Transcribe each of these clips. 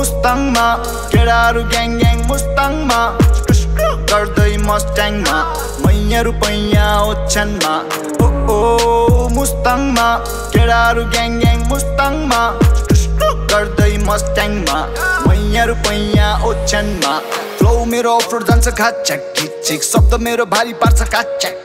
Mustang ma, get out of gang gang Mustang ma, Garday Mustang ma, Maya Rupanya Ochan ma, oh Mustang ma, get out of gang gang Mustang ma, Garday Mustang ma, Maya Rupanya Ochan ma, flow mirror for dance a cat check, chicks up the mirror body parts a cat check.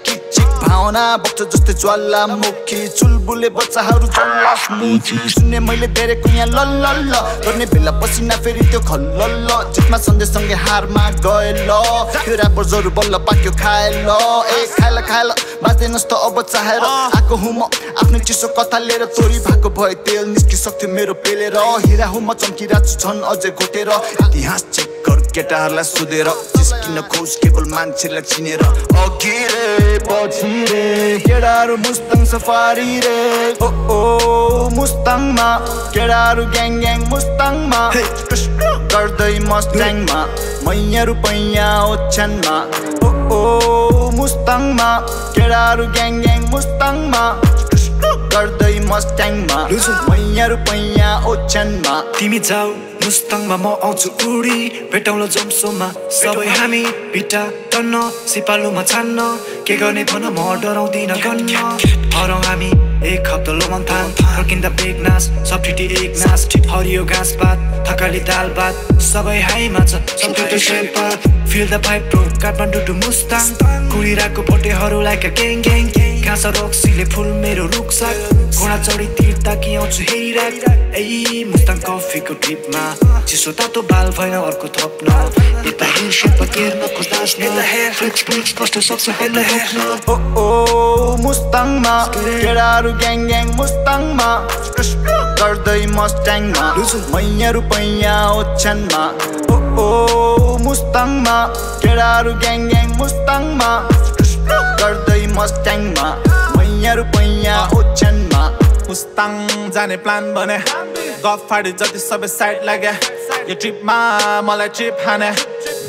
Bhauna bokcha jastey ज्वालामुखी चुलबुले बच्चाहरु जलास्मुखी सुने मैले धेरै कुया ल ल ल गर्ने बेला पसिना फेरि त्यो खल्ल ल जितमा सन्देश सँगै हारमा गए ल त्यो ऱ्यापर जरु बल्ल पाक्यो खाए ल ए खाइला खाइला बाच्दैनस् त अब चाहेर आको हुँ म आफ्नो चिसो कथा लिएर चोरी भएको भए तेल निस्किसक्थ्यो मेरो पेलेर हिरा हुँ म चम्किराछु झन् अझै घोटेर इतिहास चेक गर केटाहरुलाई सुधेर जिस्किन खोज केवल मान्छेलाई चिनेर अघि रे पछि रे केडाहरु मुस्ताङ सफारी रे ओ ओ मुस्ताङमा केडाहरु ग्याङ ग्याङ मुस्ताङमा गर्दै मस्ताङमा मैया रुपैया ओछ्यानमा ओ ओ मुस्ताङमा केडाहरु ग्याङ ग्याङ मुस्ताङमा गर्दै मस्ताङमा मैया रुपैया ओछ्यानमा तिमी जाऊ मुस्ताङमा म आउँछु उडी भेटौँला जम्सोमा सबै हामी पिटा तन्न सिपालुमा छान्न के गर्ने भन म डराउँदिन गन्न हरौँ हामी एक हप्ता लोमन्थान फर्किँदा बेगनास सबटिटी एक नास हरियो घाँसपात थकाली दालभात सबै हाइमा छ सन्तुष्ट सेलपात feel the vibe to Kathmandu to Mustang कुरिराको भोटेहरूलाई ग्याङ ग्याङ घाँस रक्सीले फुल मेरो रुखसाक घोडा चढी तीर ताकि आउँछु हेरिराख ए मुस्ताङ कफीको ट्रिपमा चिसो तातो बाल भएन अर्को थप्न यता हिँड्सेपा केर्न खोज्दास् नेता हेर फ्रिक्स फ्रिक्स कस्तो सक्छ हेर्न हेर्न ओ ओ मुस्ताङमा केडाहरु ग्याङ ग्याङ मुस्ताङमा गर्दै मस्ट्याङमा मैया रुपैया ओछ्यानमा ओ ओ मुस्ताङमा केडाहरु ग्याङ ग्याङ मुस्ताङमा गर्दै मस्ट्याङमा मैया रुपैया ओछ्यानमा मुस्ताङ जाने प्लान बने गफ फाडी जति सबै साइड लागे यो ट्रिपमा मलाई ट्रिप हाने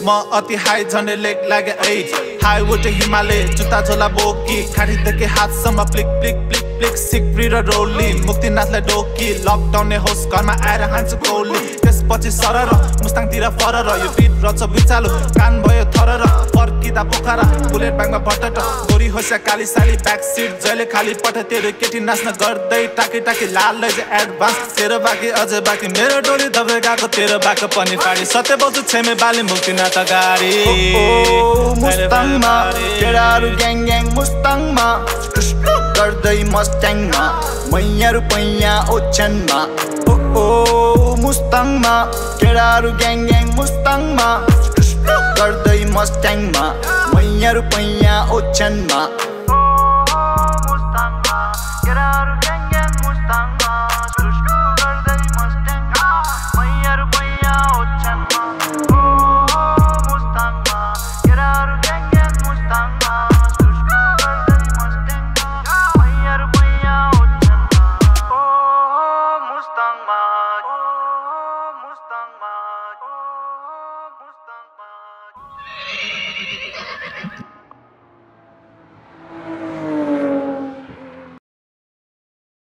म अति हाई झन्डै लेग लागे ऐ हाइवटे हिमालय जुत्ता झोला बोकी खाडीदेखि हातसम्म प्लिक प्लिक प्लिक प्लिक सिक्री र रोली मुक्तिनाथलाई डोकी लकडाउन नै होस् घरमा आएर हान्छु गोली त्यसपछि सरर मुस्ताङतिर फरर यो बिट रच बिचालो कान भयो थरर फर्किँदा पोखरा बुलेट ब्यागमा भटट गोरी होस् या काली साली ब्याक सिट जहिले खाली पठ तेरो केटी नाच्न गर्दै टाकी टाकी लाल लैज एडभान्स तेरो बाँकी अझै बाँकी मेरो डोली दबाई गएको तेरो बाँको पनि फाडी सत्य बस्छु छेमे बाली मुक्तिनाथ अगाडि मुस्ताङमा केडाहरु ग्याङ ग्याङ मुस्ताङमा गर्दै मस्ट्याङमा मैया रुपैया ओछ्यानमा ओ ओ मुस्ताङमा केडाहरु ग्याङ ग्याङ मुस्ताङमा गर्दै मस्ट्याङमा मैया रुपैया ओछ्यानमा ओ मुस्ताङमा केडाहरु ग्याङ ग्याङ मुस्ताङमा